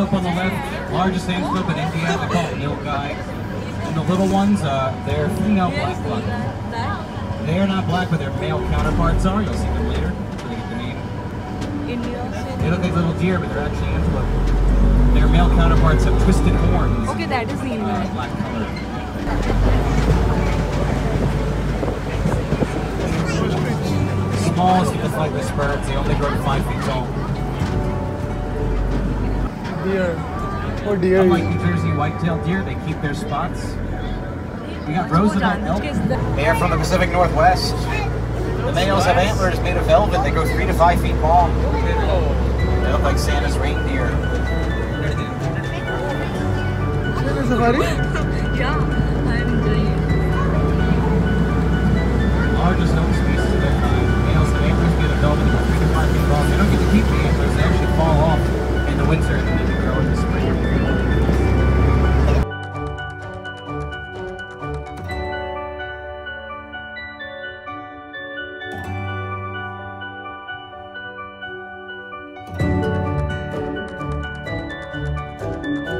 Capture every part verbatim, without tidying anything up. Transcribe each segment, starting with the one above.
slope on the left, largest antelope in India, they call it milk guy. And the little ones, uh, they're female black buck. They are not black, but their male counterparts are. You'll see them later. They get the name. They look like little deer, but they're actually antelope. Their male counterparts have twisted horns. Okay, that is the uh, black color. Small, so just like the spurs. They only grow to five feet tall. Deer. Oh, deer. Unlike New Jersey white-tailed deer, they keep their spots. We got Roosevelt elk. They are from the Pacific Northwest. The males have antlers made of velvet. They go three to five feet long. They look like Santa's reindeer. Yeah, I'm doing it. Largest elk species of their kind. Males have antlers made of velvet. They go three to five feet long. They don't get to keep the antlers. They actually fall off in the winter and then they grow in the spring.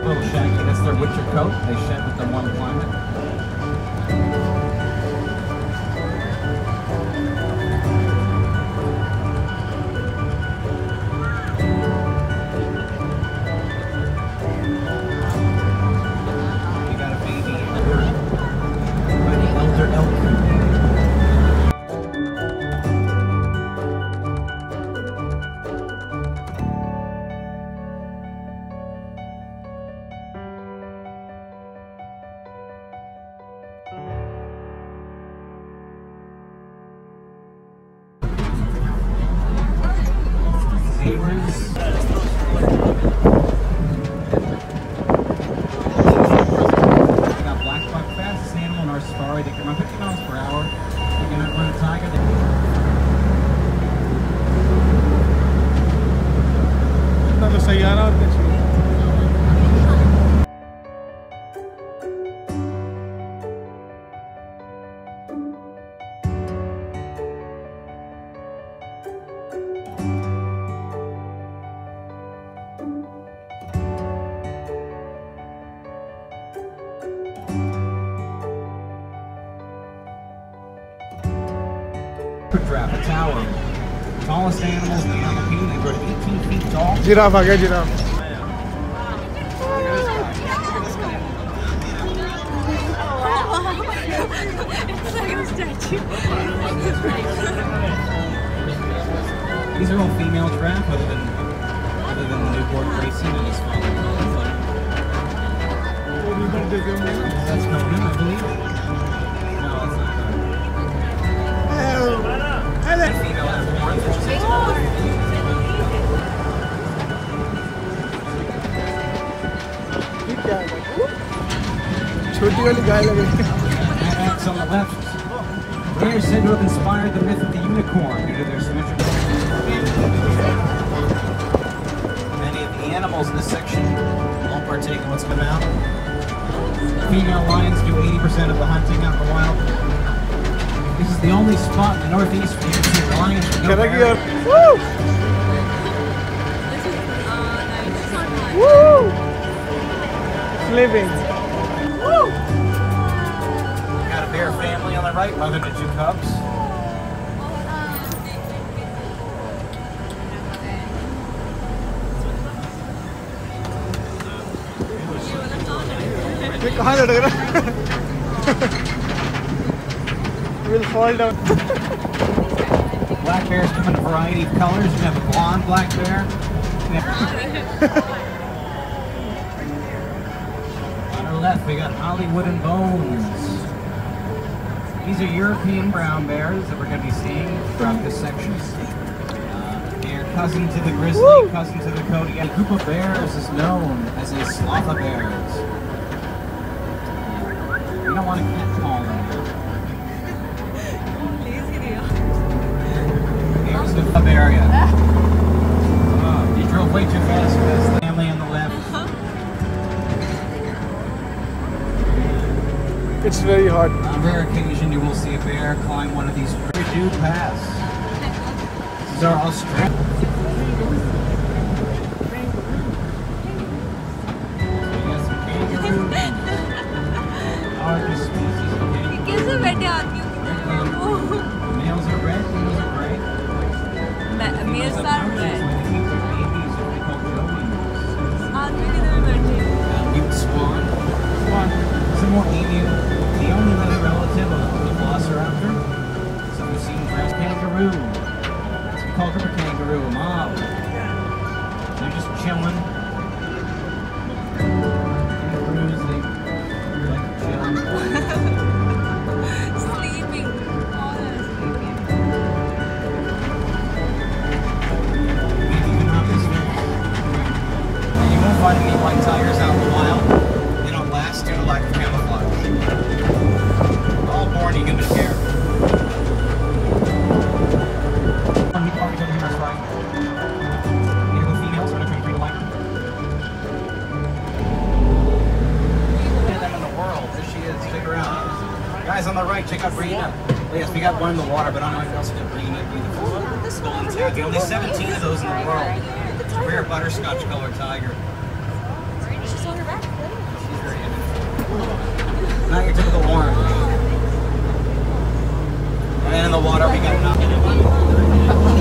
Little shaggy, that's their winter coat. They shed with the warm climate. Giraffe, a tower. The tallest animals in the Amazon, they grow to eighteen feet tall. Giraffe, I get giraffe. It's like a statue. These are all female giraffe, other than other than the newborn Gracie and the smaller one. That's Conan, I believe. No, it's not. Acts on the left. They are said to have inspired the myth of the unicorn due to their symmetrical structure. Many of the animals in this section won't partake in what's come out. Female lions do eighty percent of the hunting out in the wild. This is the only spot in the Northeast where you can see lions. Can I get up? Woo! This is, uh, nice. Woo! Living. Woo! Got a bear family on the right, mother to two cubs. Will fall down. Black bears come in a variety of colors. You have a blonde black bear. On our left, we got Hollywood and Bones. These are European brown bears that we're going to be seeing throughout this section. Uh, they're cousin to the grizzly, Woo! cousin to the Kodiak. A group of bears is known as a slava bears. We don't want to catcall them. Of area. Uh, you drove way too fast for this. Family on the left. It's very hard. On rare occasion, you will see a bear climb one of these. We do pass. This is our Australian. कैसे बैठे आदमियों की तरह वो males are red आदमी की तरह बैठे you'd spawn spawn is more alien the only other relative of the velociraptor so we've seen grass kangaroo that's we call her kangaroo a mob they're just chilling on the right, check out Brianna. Yes, we got one in the water, but I don't know if else we got Brianna. Beautiful. Golden tiger. Only seventeen of those in the world. It's a rare butterscotch colored tiger. She's on her back. She's very innocent. Not your typical warren. And in the water, we got nothing.